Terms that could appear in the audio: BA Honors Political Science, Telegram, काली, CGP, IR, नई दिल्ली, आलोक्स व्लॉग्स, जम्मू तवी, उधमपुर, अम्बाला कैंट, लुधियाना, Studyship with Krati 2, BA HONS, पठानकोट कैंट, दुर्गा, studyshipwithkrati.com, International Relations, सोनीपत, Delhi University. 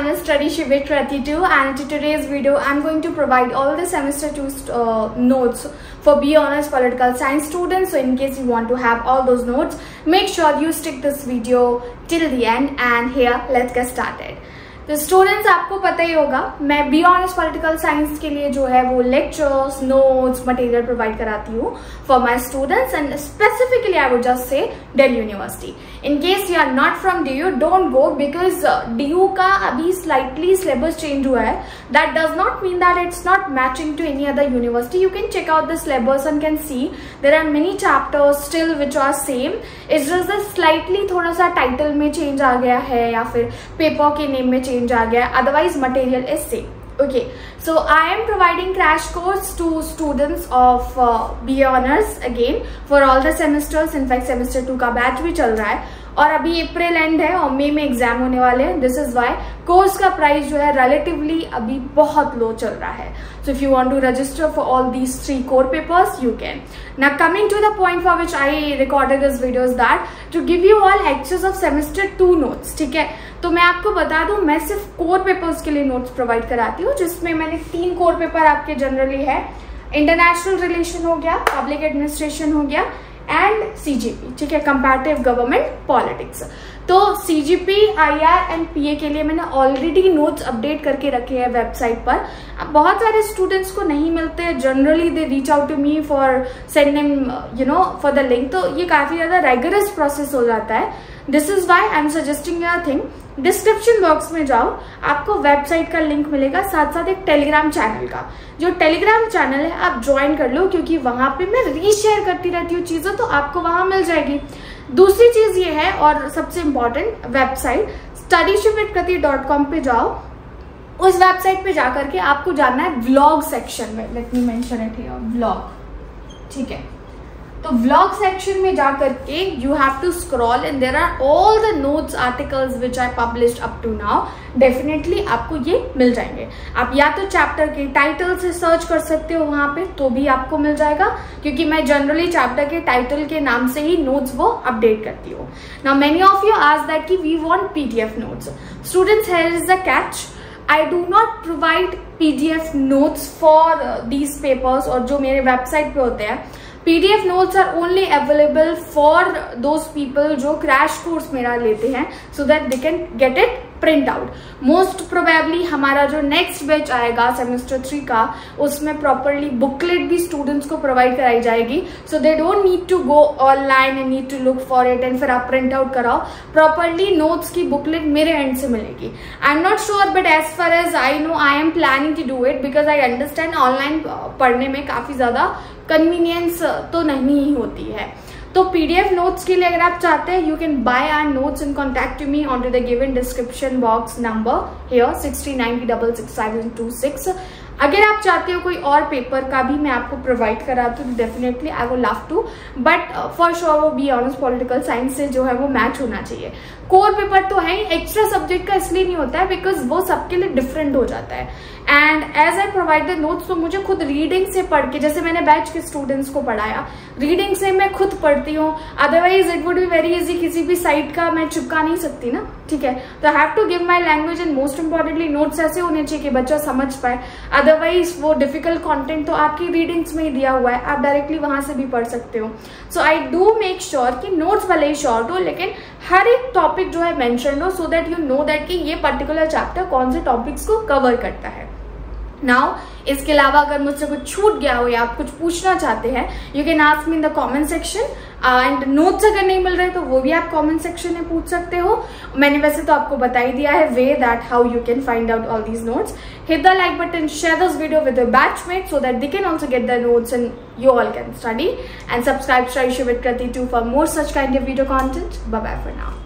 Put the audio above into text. channel Studyship with Krati 2, and in today's video I am going to provide all the semester 2 notes for BA Honors Political Science students. So in case you want to have all those notes, make sure you stick this video till the end. And here let's get started. तो students, आपको पता ही होगा मैं B honours political science के लिए जो है वो लेक्चर्स, नोट्स, मटेरियल प्रोवाइड कराती हूँ for my students, and specifically I would just say Delhi university. In case you are not from DU, don't go, because DU का अभी स्लाइटली सिलेबस चेंज हुआ है. That does not mean that it's not matching to any other university. You can check out the syllabus and can see there are many chapters still which are same. It's just slightly थोड़ा सा title में change आ गया है या फिर paper के name में change आ गया. Otherwise material is same. Okay, so I am providing crash course to students of BA honors again for all the semesters. In fact semester 2 का बैच भी चल रहा है और अभी अप्रैल एंड है और मई में एग्जाम होने वाले हैं. दिस इज वाई कोर्स का प्राइस जो है रिलेटिवली अभी बहुत लो चल रहा है. So if you want to register for all these 3 core papers you can. Now coming to the point for which I recorded this video is that to give you all access of semester 2 notes. ठीक है, तो मैं आपको बता दूं मैं सिर्फ core papers के लिए नोट्स प्रोवाइड कराती हूँ, जिसमें मैंने 3 कोर पेपर आपके जनरली है. इंटरनेशनल रिलेशन हो गया, पब्लिक एडमिनिस्ट्रेशन हो गया, एंड CGP. ठीक है, कंपैरेटिव गवर्नमेंट पॉलिटिक्स. तो CGP, IR एंड PA के लिए मैंने ऑलरेडी नोट्स अपडेट करके रखे हैं वेबसाइट पर. अब बहुत सारे स्टूडेंट्स को नहीं मिलते हैं, generally they reach out to me for sending for the link. तो ये काफी ज्यादा रेगुलर प्रोसेस हो जाता है. This is why I am suggesting a thing, description box में जाओ, आपको वेबसाइट का लिंक मिलेगा, साथ साथ एक टेलीग्राम चैनल का. जो टेलीग्राम चैनल है आप ज्वाइन कर लो, क्योंकि वहां पे मैं रीशेयर करती रहती हूँ चीजें, तो आपको वहां मिल जाएगी. दूसरी चीज ये है और सबसे इम्पोर्टेंट, वेबसाइट studyshipwithkrati.com पे जाओ. उस वेबसाइट पे जाकर के आपको जाना है व्लॉग सेक्शन में. Let me mention it here, vlog. ठीक है, तो व्लॉग सेक्शन में जाकर के you have to scroll and there are all the notes, articles which I published up to now. Definitely आपको ये मिल जाएंगे. आप या तो चैप्टर के टाइटल से सर्च कर सकते हो वहाँ पे, तो भी आपको मिल जाएगा, क्योंकि मैं जनरली चैप्टर के टाइटल के नाम से ही नोट्स वो अपडेट करती हूँ. Now many of you asked that कि we want PDF notes. Students, here is the catch, I do not provide PDF notes for these papers. और जो मेरे वेबसाइट पे होते हैं PDF notes are only available for those people जो crash course मेरा लेते हैं, so that they can get it print out. Most probably हमारा जो next batch आएगा semester 3 का, उसमें properly booklet भी students को provide कराई जाएगी, so they don't need to go online and need to look for it and फिर आप print out कराओ. Properly notes की booklet मेरे end से मिलेगी. I'm not sure but as far as I know I am planning to do it because I understand online पढ़ने में काफी ज्यादा कन्वीनियंस तो नहीं होती है. तो PDF नोट्स के लिए अगर आप चाहते हैं you can buy our notes and contact me on to the given description box number here 6390662726. अगर आप चाहते हो कोई और पेपर का भी मैं आपको प्रोवाइड कराती हूँ, definitely I would love to, but for sure वो BA ऑनर्स पॉलिटिकल साइंस से जो है वो मैच होना चाहिए. कोर पेपर तो है, एक्स्ट्रा सब्जेक्ट का इसलिए नहीं होता है बिकॉज वो सबके लिए डिफरेंट हो जाता है. And as I provide the notes, तो मुझे खुद रीडिंग से पढ़ के, जैसे मैंने बैच के स्टूडेंट्स को पढ़ाया, रीडिंग से मैं खुद पढ़ती हूँ. Otherwise it would be very easy, किसी भी साइट का मैं चिपका नहीं सकती ना. ठीक है, तो I have to give my language and most importantly notes ऐसे होने चाहिए कि बच्चा समझ पाए. अदरवाइज वो डिफिकल्ट कॉन्टेंट तो आपकी रीडिंग्स में ही दिया हुआ है, आप डायरेक्टली वहां से भी पढ़ सकते हो. So I do make sure कि नोट्स भले ही शॉर्ट हो, लेकिन हर एक टॉपिक जो है मेंशन हो, so that you know that कि ये पर्टिकुलर चैप्टर कौन से टॉपिक्स को कवर करता है. नाउ इसके अलावा अगर मुझसे कुछ छूट गया हो या आप कुछ पूछना चाहते हैं, you can ask me in the comment section. And notes अगर नहीं मिल रहे तो वो भी आप कमेंट सेक्शन में पूछ सकते हो. मैंने वैसे तो आपको बता ही दिया है way that how you can find out all these notes. Hit the like button, share this video with your batchmate so that they can also get the notes and you all can study. and subscribe to Ayush with Kriti too for more such kind of video content. Bye bye for now.